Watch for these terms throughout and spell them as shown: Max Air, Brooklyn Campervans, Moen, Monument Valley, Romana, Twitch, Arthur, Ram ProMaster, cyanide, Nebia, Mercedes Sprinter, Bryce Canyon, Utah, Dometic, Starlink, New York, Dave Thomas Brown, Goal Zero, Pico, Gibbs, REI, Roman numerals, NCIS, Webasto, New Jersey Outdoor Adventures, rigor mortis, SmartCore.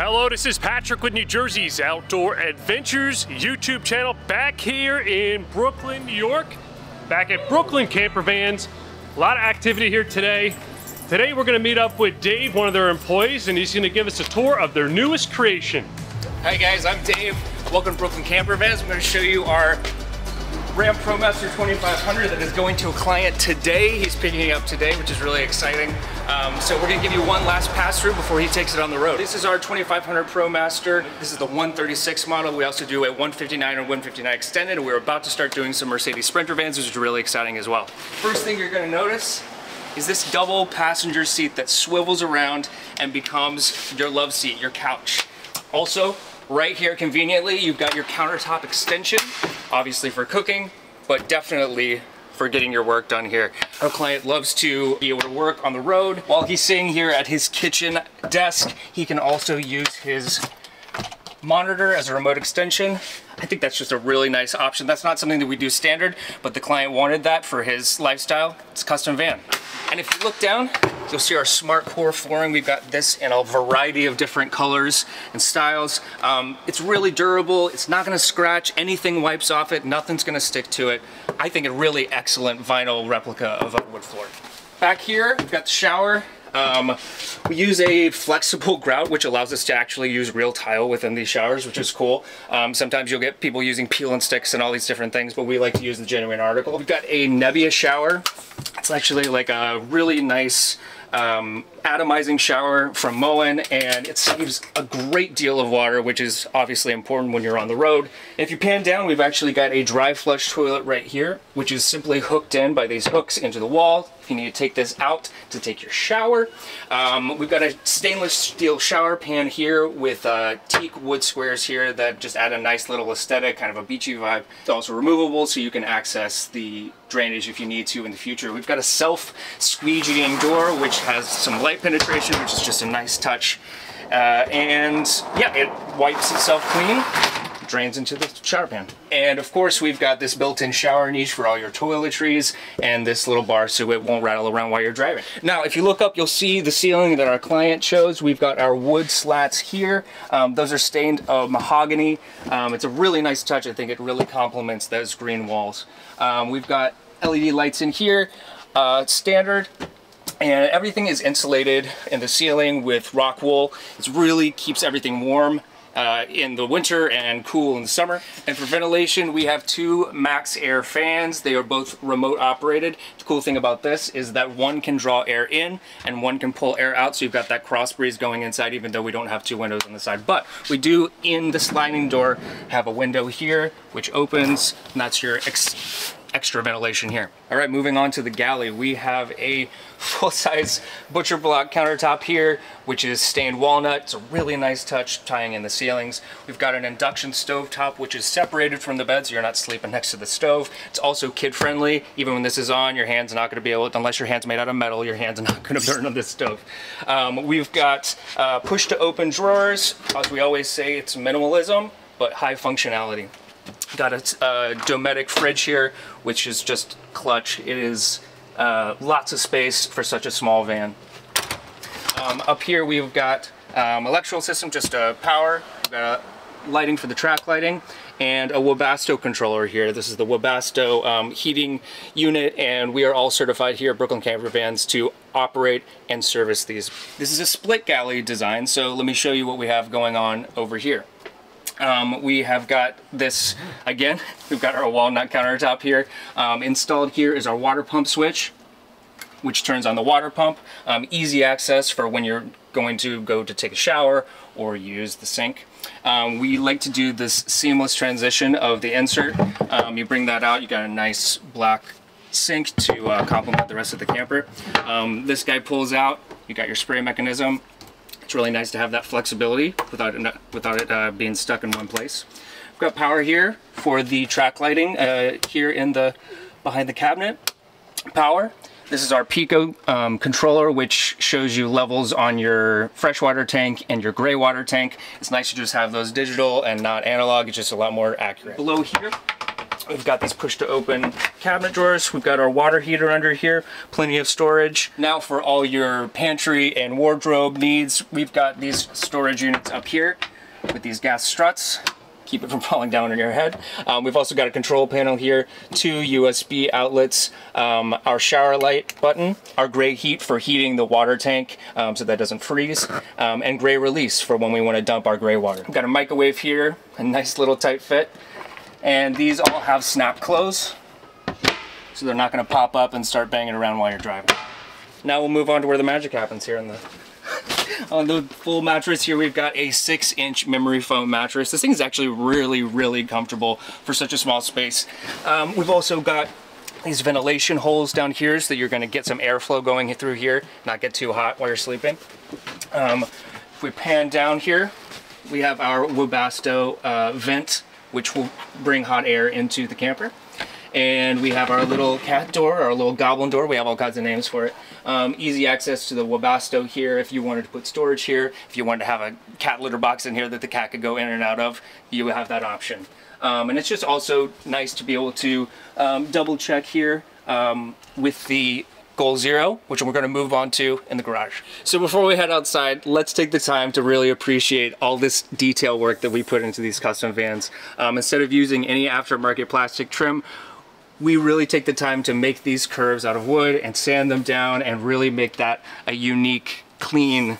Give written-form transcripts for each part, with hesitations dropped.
Hello, this is Patrick with New Jersey's Outdoor Adventures YouTube channel, back here in Brooklyn, New York, back at Brooklyn Campervans. A lot of activity here today. Today we're going to meet up with Dave, one of their employees, and he's going to give us a tour of their newest creation. Hi guys, I'm Dave. Welcome to Brooklyn Campervans. I'm going to show you our Ram ProMaster 2500 that is going to a client today. He's picking it up today, which is really exciting. So we're going to give you one last pass through before he takes it on the road. This is our 2500 ProMaster. This is the 136 model. We also do a 159 and 159 extended. We're about to start doing some Mercedes Sprinter vans, which is really exciting as well. First thing you're going to notice is this double passenger seat that swivels around and becomes your love seat, your couch. Also, right here conveniently, you've got your countertop extension, obviously for cooking, but definitely for getting your work done here. Our client loves to be able to work on the road. While he's sitting here at his kitchen desk, he can also use his monitor as a remote extension. I think that's just a really nice option. That's not something that we do standard, but the client wanted that for his lifestyle. It's a custom van. And if you look down, you'll see our SmartCore flooring. We've got this in a variety of different colors and styles. It's really durable. It's not gonna scratch. Anything wipes off it. Nothing's gonna stick to it. I think a really excellent vinyl replica of a wood floor. Back here, we've got the shower. We use a flexible grout, which allows us to actually use real tile within these showers, which is cool. Sometimes you'll get people using peel and sticks and all these different things, but we like to use the genuine article. We've got a Nebia shower. It's actually like a really nice atomizing shower from Moen, and it saves a great deal of water, which is obviously important when you're on the road. If you pan down, we've actually got a dry flush toilet right here, which is simply hooked in by these hooks into the wall. You need to take this out to take your shower. We've got a stainless steel shower pan here with teak wood squares here that just add a nice little aesthetic, kind of a beachy vibe. It's also removable, so you can access the drainage if you need to in the future. We've got a self-squeegeeing door, which has some light penetration, which is just a nice touch. And yeah, it wipes itself clean, drains into the shower pan. And of course, we've got this built-in shower niche for all your toiletries and this little bar so it won't rattle around while you're driving. Now, if you look up, you'll see the ceiling that our client chose. We've got our wood slats here. Those are stained mahogany. It's a really nice touch. I think it really complements those green walls. We've got LED lights in here, standard. And everything is insulated in the ceiling with rock wool. It really keeps everything warm in the winter and cool in the summer. And for ventilation, we have two Max Air fans. They are both remote operated. The cool thing about this is that one can draw air in and one can pull air out, so you've got that cross breeze going inside, even though we don't have two windows on the side. But we do, in the sliding door, have a window here which opens, and that's your extra ventilation here. All right, moving on to the galley. We have a full-size butcher block countertop here, which is stained walnut. It's a really nice touch, tying in the ceilings. We've got an induction stove top, which is separated from the bed, so you're not sleeping next to the stove. It's also kid-friendly. Even when this is on, your hand's not gonna be able to, unless your hand's made out of metal, your hand's not gonna burn on this stove. We've got push-to-open drawers. As we always say, it's minimalism, but high functionality. Got a Dometic fridge here, which is just clutch. It is lots of space for such a small van. Up here we've got electrical system, just power. We've got lighting for the track lighting and a Webasto controller here. This is the Webasto heating unit, and we are all certified here at Brooklyn Campervans to operate and service these. This is a split galley design, so let me show you what we have going on over here. We have got this, again, we've got our walnut countertop here. Installed here is our water pump switch, which turns on the water pump. Easy access for when you're going to go to take a shower or use the sink. We like to do this seamless transition of the insert. You bring that out, you got a nice black sink to complement the rest of the camper. This guy pulls out, you got your spray mechanism. It's really nice to have that flexibility without it being stuck in one place. We've got power here for the track lighting here in the behind the cabinet. Power. This is our Pico controller, which shows you levels on your freshwater tank and your gray water tank. It's nice to just have those digital and not analog. It's just a lot more accurate. Below here, We've got these push to open cabinet drawers. We've got our water heater under here, plenty of storage. Now for all your pantry and wardrobe needs, we've got these storage units up here with these gas struts. Keep it from falling down on your head. We've also got a control panel here, 2 USB outlets, our shower light button, our gray heat for heating the water tank so that doesn't freeze, and gray release for when we want to dump our gray water. We've got a microwave here, a nice little tight fit, and these all have snap close, so they're not going to pop up and start banging around while you're driving. Now we'll move on to where the magic happens here in the on the full mattress here. We've got a 6-inch memory foam mattress. This thing is actually really, really comfortable for such a small space. We've also got these ventilation holes down here so that you're going to get some airflow going through here, not get too hot while you're sleeping. If we pan down here, we have our Webasto vent, which will bring hot air into the camper. And we have our little cat door, our little goblin door. We have all kinds of names for it. Easy access to the Webasto here if you wanted to put storage here. If you wanted to have a cat litter box in here that the cat could go in and out of, you would have that option. And it's just also nice to be able to double check here with the Goal Zero, which we're going to move on to in the garage. So before we head outside, let's take the time to really appreciate all this detail work that we put into these custom vans. Instead of using any aftermarket plastic trim, we really take the time to make these curves out of wood and sand them down and really make that a unique, clean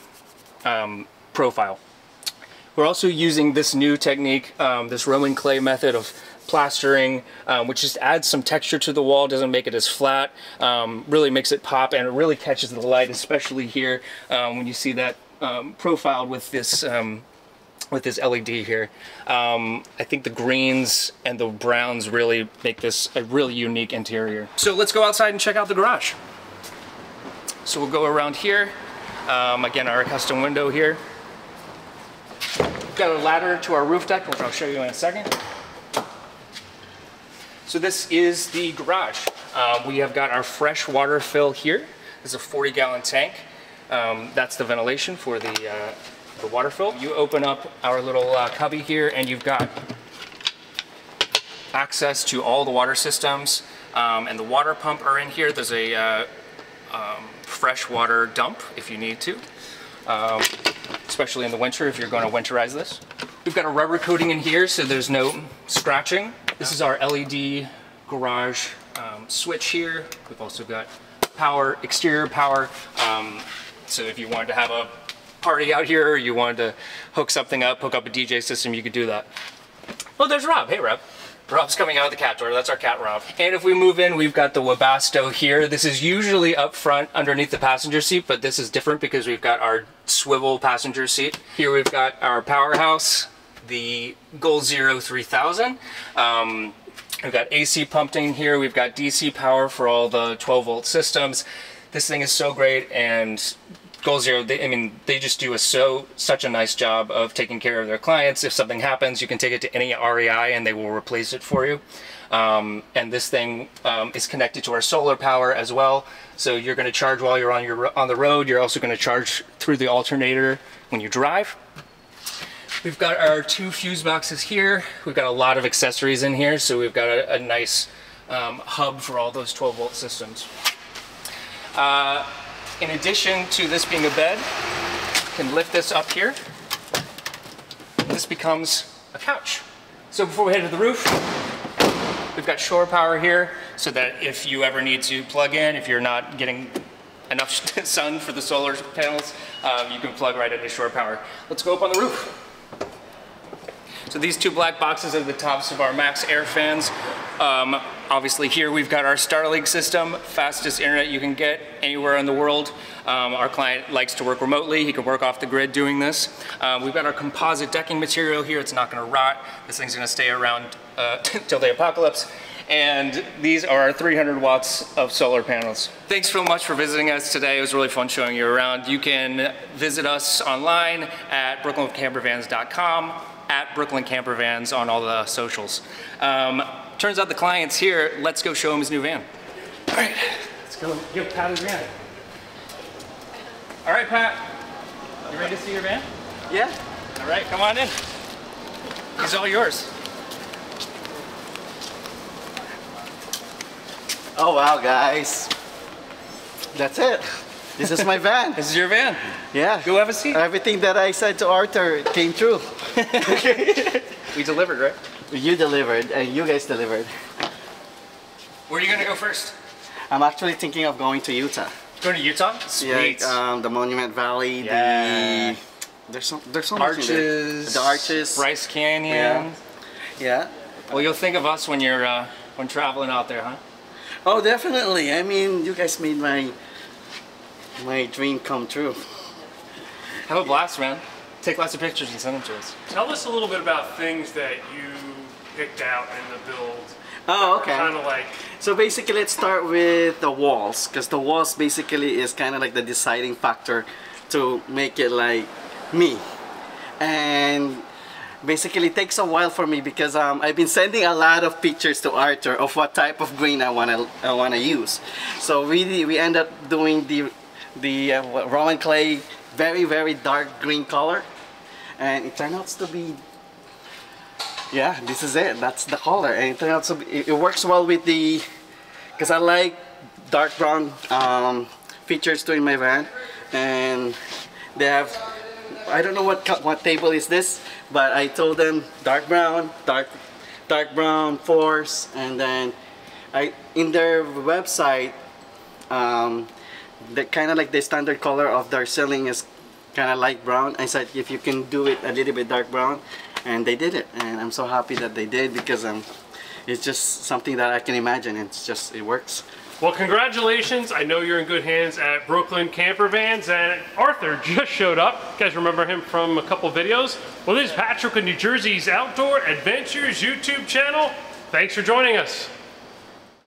profile. We're also using this new technique, this Roman clay method of plastering, which just adds some texture to the wall, doesn't make it as flat, really makes it pop, and it really catches the light, especially here when you see that profiled with this LED here. I think the greens and the browns really make this a really unique interior. So let's go outside and check out the garage. So we'll go around here. Again, our custom window here. We've got a ladder to our roof deck, which I'll show you in a second. So this is the garage. We have got our fresh water fill here. This is a 40-gallon tank. That's the ventilation for the water fill. You open up our little cubby here and you've got access to all the water systems and the water pump are in here. There's a fresh water dump if you need to, especially in the winter if you're going to winterize this. We've got a rubber coating in here so there's no scratching. This is our LED garage switch here. We've also got power, exterior power, so if you wanted to have a party out here, or you wanted to hook something up, hook up a DJ system, you could do that. Oh, there's Rob. Hey, Rob. Rob's coming out of the cat door. That's our cat, Rob. And if we move in, we've got the Webasto here. This is usually up front underneath the passenger seat, but this is different because we've got our swivel passenger seat. Here we've got our powerhouse, the Goal Zero 3000. We've got AC pumped in here. We've got DC power for all the 12-volt systems. This thing is so great, and Goal Zero, they just do such a nice job of taking care of their clients. If something happens, you can take it to any REI and they will replace it for you. And this thing is connected to our solar power as well. So you're going to charge while you're on the road. You're also going to charge through the alternator when you drive. We've got our 2 fuse boxes here. We've got a lot of accessories in here. So we've got a nice hub for all those 12-volt systems. In addition to this being a bed, you can lift this up here. This becomes a couch. So before we head to the roof, we've got shore power here so that if you ever need to plug in, if you're not getting enough sun for the solar panels, you can plug right into shore power. Let's go up on the roof. So these 2 black boxes are the tops of our Max Air fans. Obviously here we've got our Starlink system, fastest internet you can get anywhere in the world. Our client likes to work remotely. He can work off the grid doing this. We've got our composite decking material here. It's not going to rot. This thing's going to stay around till the apocalypse. And these are our 300 watts of solar panels. Thanks so much for visiting us today. It was really fun showing you around. You can visit us online at brooklyncampervans.com. At Brooklyn Campervans on all the socials. Turns out the client's here. Let's go show him his new van. All right, let's go give Pat his van. All right, Pat, you ready to see your van? Yeah. All right, come on in. He's all yours. Oh wow, guys. That's it. This is my van. This is your van. Yeah. Go have a seat. Everything that I said to Arthur came true. We delivered, right? You delivered, and you guys delivered. Where are you going to go first? I'm actually thinking of going to Utah. Going to Utah? Sweet. Yeah, the Monument Valley, yeah. There's so much in there. The arches. Bryce Canyon. Yeah. Yeah. Well, you'll think of us when you're when traveling out there, huh? Oh, definitely. I mean, you guys made my dream come true. Have a blast, man. Take lots of pictures and send them to us. Tell us a little bit about things that you picked out in the build. Oh, okay. Kind of like... So basically, let's start with the walls, because the walls basically is kind of like the deciding factor to make it like me. And basically, it takes a while for me because I've been sending a lot of pictures to Arthur of what type of green I wanna use. So we end up doing the Roman clay, very dark green color, and it turned out to be, yeah, this is it. That's the color, and it turned out to be, it works well with the, because I like dark brown features too in my van, and they have. I don't know what table is this, but I told them dark brown force, and then in their website, the kind of like the standard color of their ceiling is kind of light brown. I said if you can do it a little bit dark brown, and they did it, and I'm so happy that they did because it's just something that I can imagine. It's just it works. Well, congratulations. I know you're in good hands at Brooklyn Campervans, and Arthur just showed up. You guys remember him from a couple videos? Well, this is Patrick with New Jersey's Outdoor Adventures YouTube channel. Thanks for joining us.